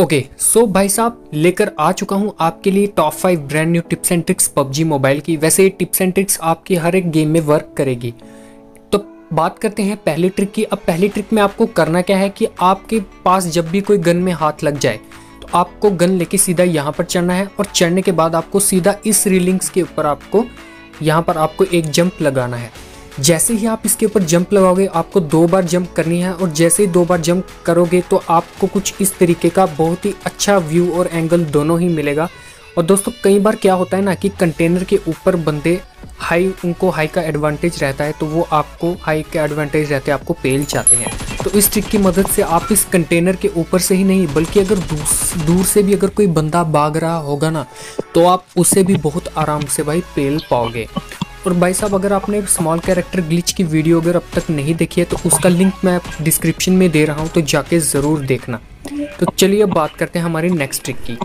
Okay so भाई साहब लेकर आ चुका हूं आपके लिए top 5 brand new tips and tricks PUBG mobile की। वैसे टिप्स एंड ट्रिक्स आपकी हर एक गेम में वर्क करेगी। तो बात करते हैं पहली ट्रिक की। अब पहली ट्रिक में आपको करना क्या है कि आपके पास जब भी कोई गन में हाथ लग जाए तो आपको गन लेके सीधा यहाँ पर चढ़ना है और चढ़ने के बाद आपको सीधा इस रीलिंग्स के ऊपर आपको यहाँ पर आपको एक जंप लगाना है। जैसे ही आप इसके ऊपर जंप लगाओगे आपको 2 बार जंप करनी है और जैसे ही 2 बार जंप करोगे तो आपको कुछ इस तरीके का बहुत ही अच्छा व्यू और एंगल दोनों ही मिलेगा। और दोस्तों कई बार क्या होता है ना कि कंटेनर के ऊपर बंदे उनको हाई का एडवांटेज रहता है तो वो आपको हाई का एडवांटेज रहता है आपको पेल जाते हैं। तो इस ट्रिक की मदद से आप इस कंटेनर के ऊपर से ही नहीं बल्कि अगर दूर से भी अगर कोई बंदा भाग रहा होगा ना तो आप उसे भी बहुत आराम से भाई पेल पाओगे। और भाई साहब अगर आपने स्मॉल कैरेक्टर ग्लिच की वीडियो अगर अब तक नहीं देखी है तो उसका लिंक मैं डिस्क्रिप्शन में दे रहा हूँ, तो जाके ज़रूर देखना। तो चलिए अब बात करते हैं हमारी नेक्स्ट ट्रिक की।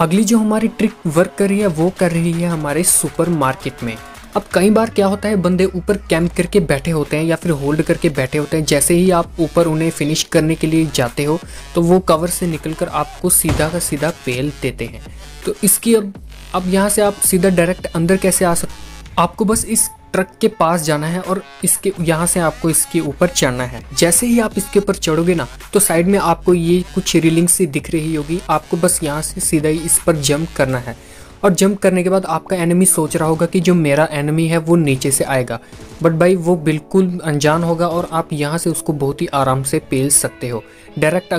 अगली जो हमारी ट्रिक वर्क कर रही है वो कर रही है हमारे सुपर मार्केट में। अब कई बार क्या होता है बंदे ऊपर कैंप करके बैठे होते हैं या फिर होल्ड करके बैठे होते हैं। जैसे ही आप ऊपर उन्हें फिनिश करने के लिए जाते हो तो वो कवर से निकलकर आपको सीधा का सीधा पेल देते हैं। तो इसकी अब यहाँ से आप सीधा डायरेक्ट अंदर कैसे आ सकते, आपको बस इस ट्रक के पास जाना है और इसके यहाँ से आपको इसके ऊपर चढ़ना है। जैसे ही आप इसके ऊपर चढ़ोगे ना तो साइड में आपको ये कुछ रीलिंग से दिख रही होगी, आपको बस यहाँ से सीधा ही इस पर जंप करना है। और जंप करने के बाद आपका एनिमी सोच रहा होगा कि जो मेरा एनिमी है वो नीचे से आएगा, बट भाई वो बिल्कुल अनजान होगा और आप यहाँ से उसको बहुत ही आराम से पेल सकते हो डायरेक्ट।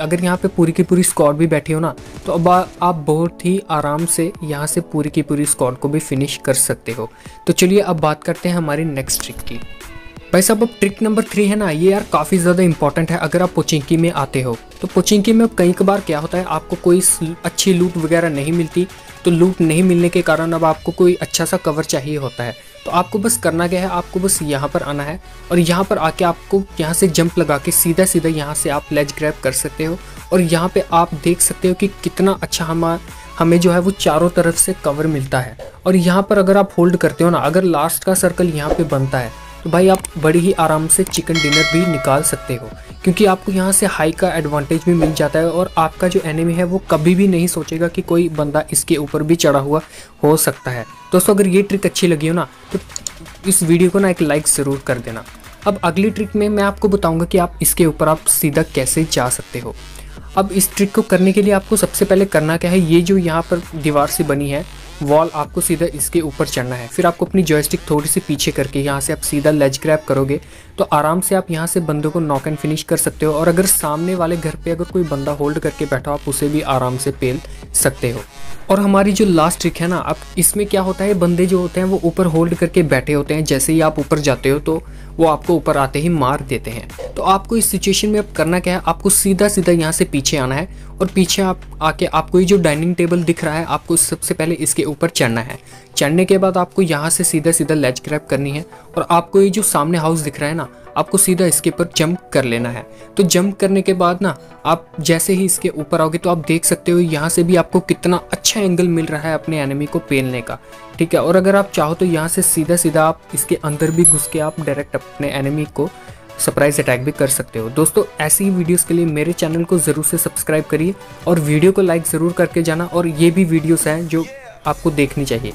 अगर यहाँ पे पूरी की पूरी स्क्वाड भी बैठी हो ना तो अब आप बहुत ही आराम से यहाँ से पूरी की पूरी स्क्वाड को भी फिनिश कर सकते हो। तो चलिए अब बात करते हैं हमारी नेक्स्ट ट्रिक की। भाई साहब अब ट्रिक नंबर 3 है ना, ये यार काफ़ी ज़्यादा इंपॉर्टेंट है। अगर आप पोचिंकी में आते हो तो पोचिंकी में कई बार क्या होता है आपको कोई अच्छी लूट वगैरह नहीं मिलती, तो लूट नहीं मिलने के कारण अब आपको कोई अच्छा सा कवर चाहिए होता है। तो आपको बस करना क्या है, आपको बस यहाँ पर आना है और यहाँ पर आके आपको यहाँ से जंप लगा के सीधा यहाँ से आप लेज ग्रैब कर सकते हो। और यहाँ पे आप देख सकते हो कि कितना अच्छा हमें जो है वो चारों तरफ से कवर मिलता है। और यहाँ पर अगर आप होल्ड करते हो ना, अगर लास्ट का सर्कल यहाँ पे बनता है तो भाई आप बड़ी ही आराम से चिकन डिनर भी निकाल सकते हो, क्योंकि आपको यहाँ से हाई का एडवांटेज भी मिल जाता है और आपका जो एनिमी है वो कभी भी नहीं सोचेगा कि कोई बंदा इसके ऊपर भी चढ़ा हुआ हो सकता है। दोस्तों अगर ये ट्रिक अच्छी लगी हो ना तो इस वीडियो को ना एक लाइक ज़रूर कर देना। अब अगली ट्रिक में मैं आपको बताऊँगा कि आप इसके ऊपर आप सीधा कैसे जा सकते हो। अब इस ट्रिक को करने के लिए आपको सबसे पहले करना क्या है, ये जो यहाँ पर दीवार से बनी है वॉल आपको सीधा इसके ऊपर चढ़ना है। फिर आपको अपनी जॉयस्टिक थोड़ी सी पीछे करके यहाँ से आप सीधा लेज ग्रैब करोगे तो आराम से आप यहाँ से बंदों को नॉक एंड फिनिश कर सकते हो। और अगर सामने वाले घर पे अगर कोई बंदा होल्ड करके बैठा हो आप उसे भी आराम से पेल सकते हो। और हमारी जो लास्ट ट्रिक है ना, अब इसमें क्या होता है बंदे जो होते हैं वो ऊपर होल्ड करके बैठे होते हैं। जैसे ही आप ऊपर जाते हो तो वो आपको ऊपर आते ही मार देते हैं। तो आपको इस सिचुएशन में अब करना क्या है, आपको सीधा यहाँ से पीछे आना है और पीछे आप आके आपको ये जो डाइनिंग टेबल दिख रहा है आपको सबसे पहले इसके ऊपर चढ़ना है। चढ़ने के बाद आपको यहाँ से सीधा लेज ग्रैब करनी है और आपको ये जो सामने हाउस दिख रहा है ना आपको सीधा इसके ऊपर जंप कर लेना है। तो जंप करने के बाद ना आप जैसे ही इसके ऊपर आओगे तो आप देख सकते हो यहाँ से भी आपको कितना अच्छा एंगल मिल रहा है अपने एनिमी को पेलने का, ठीक है। और अगर आप चाहो तो यहाँ से सीधा आप इसके अंदर भी घुस के आप डायरेक्ट अपने एनिमी को सरप्राइज अटैक भी कर सकते हो। दोस्तों ऐसी ही वीडियोस के लिए मेरे चैनल को ज़रूर से सब्सक्राइब करिए और वीडियो को लाइक ज़रूर करके जाना। और ये भी वीडियोस हैं जो आपको देखनी चाहिए।